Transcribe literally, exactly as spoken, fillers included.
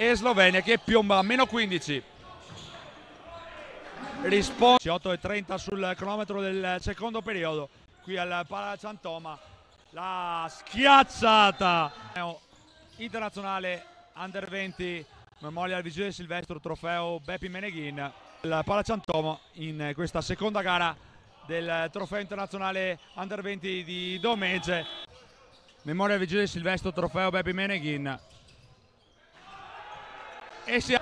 e Slovenia che piomba a meno quindici. Risponde otto e trenta sul cronometro del secondo periodo qui al Palaciantoma. La schiacciata internazionale under venti Memorial Vigile Silvestro, trofeo Beppi Meneghin. Il Palaciantoma in questa seconda gara del trofeo internazionale under venti di Domegge. Memorial Vigile Silvestro, trofeo Beppi Meneghin. E si